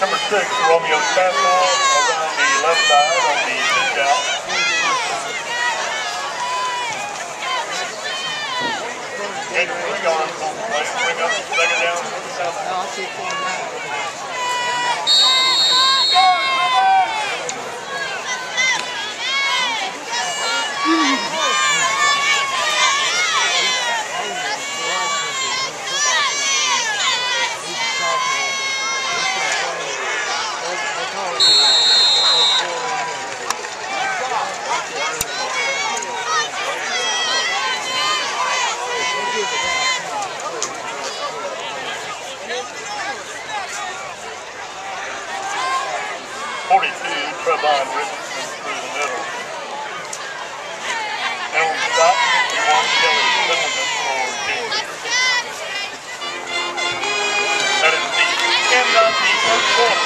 Number 6, Romeo's fastball around the left side on the pitch out. Get 3 on full play, bring up, second down, put the south side. I'll see 4 now. Trevon Richardson through the middle. And we stop. We want Kelly to limit this forward team. That is the end of the first quarter.